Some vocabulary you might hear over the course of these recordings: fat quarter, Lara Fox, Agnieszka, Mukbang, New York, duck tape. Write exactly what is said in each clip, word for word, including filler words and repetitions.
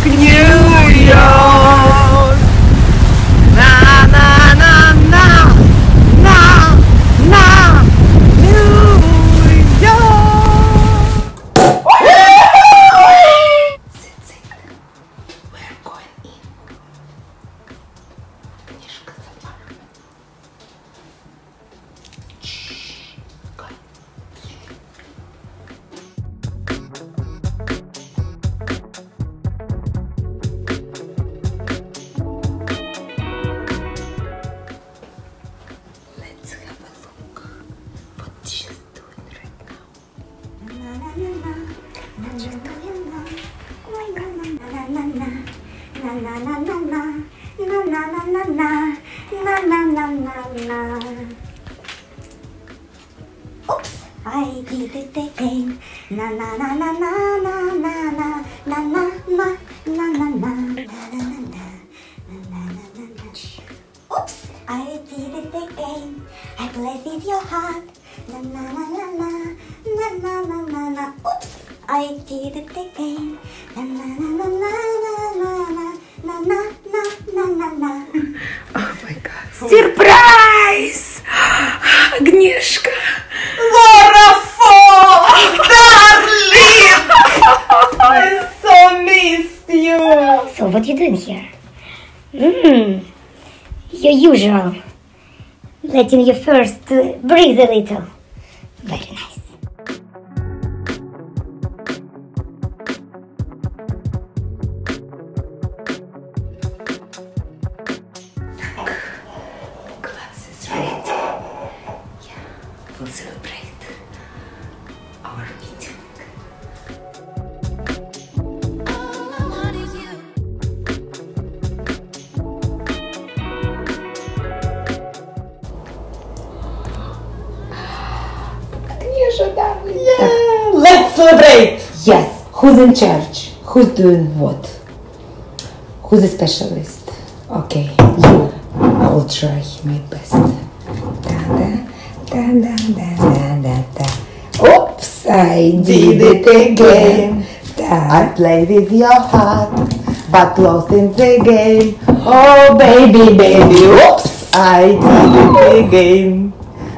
Agnieszka! Na, na, na, na, na, na, New York! Sit, sit. We're going in Agnieszka's apartment. Shh, go. Na na na na na na na na na na na na na. Oops, I did it again. Na na na na na na na na na na na na na na na na. Oops, I did it again. I blessed your heart. Na na na na na na na na na. Oops, I did it again. Na na na na na na. Na, na, na, na, na, na. Oh my god. Surprise! Agnieszka! Lara Fox! Darling! I so missed you! So what are you doing here? Mm, your usual. Letting you first breathe a little. Very nice. We'll celebrate our meeting. All I want is you. Yeah. Let's celebrate! Yes. Who's in charge? Who's doing what? Who's a specialist? Okay, you. I will try my best. Da-da. Dun, dun, dun, dun, dun. Oops, I did it again. I played with your heart, but lost in the game. Oh, baby, baby, oops, I did it again.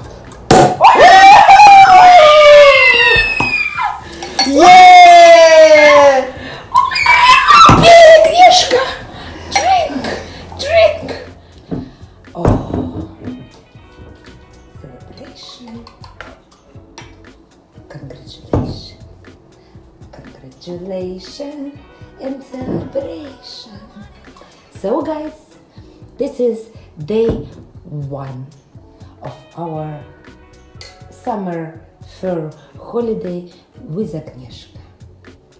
вот. Еее! Агнешка! Drink! Drink! Oh! Celebration! Congratulations! Congratulations and celebration! So guys, this is day one of our summer fur holiday with Agnieszka.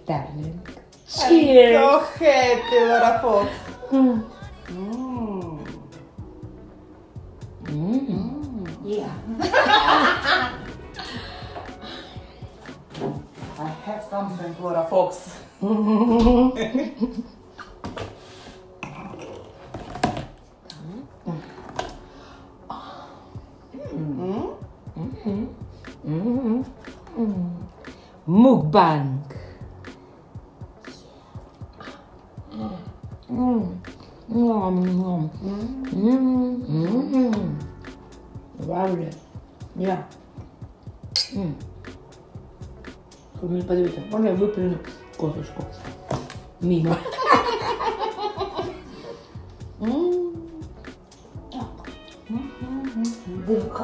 Darling. Cheers! I'm so happy, Lara Fox. Mm. Mm. Mm. Yeah. I have something, Lara Fox. Mm-hmm. Mm. Mukbang. Mm. Mm. Mm. Mm. Mm. Lovely. Yeah. Mm. Вы подивитесь, можно я выплюну косточку? Мимо.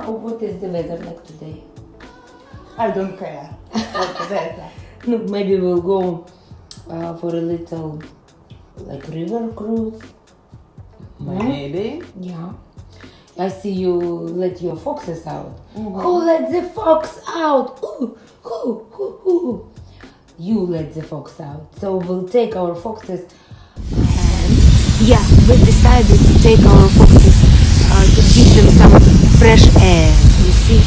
What is the weather like today? I don't care about the weather. No, maybe we'll go uh, for a little like river cruise. Maybe. Yeah. I see you let your foxes out. Mm-hmm. Who let the fox out? Ooh, ooh, ooh, ooh. You let the fox out. So we'll take our foxes. And yeah, we decided to take our foxes uh, to give them some fresh air. You see?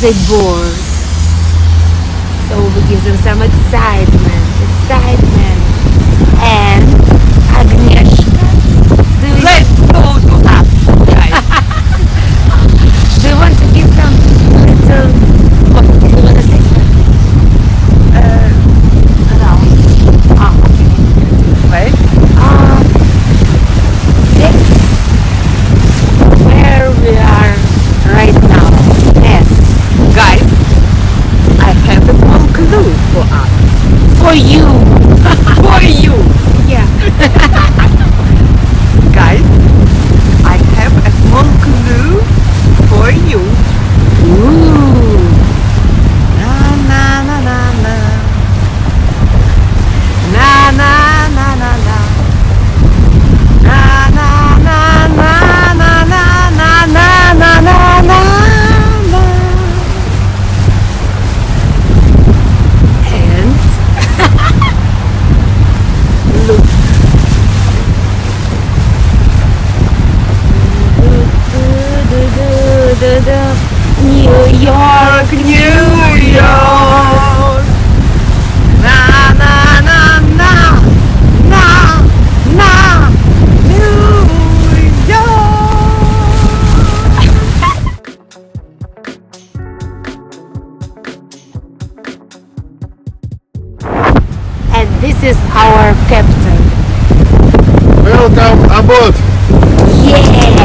They bored. so we give them some excitement, excitement. And Agnieszka, do you let's go to us, guys. Do you want to give some little? What do you want to say? Uh, around. Ah, okay. Wait. Um, this where we are right now. Yes, guys. I have a small clue for us. For you. For you. Yeah. Guys, I have a small clue for you. Ooh. Na na na na na. Na na na na na. Na na na na na na na na na na na. New York, New York. Na na na na na na. New York. And this is our captain. Welcome aboard. Yeah.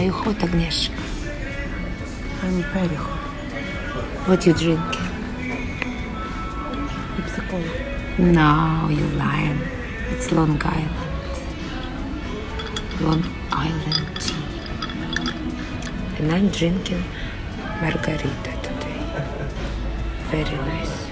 Are you hot, Agnieszka? I'm very hot. What you drinking? It's a cola. No, you lying. It's Long Island. Long Island tea. And I'm drinking margarita today. Very nice.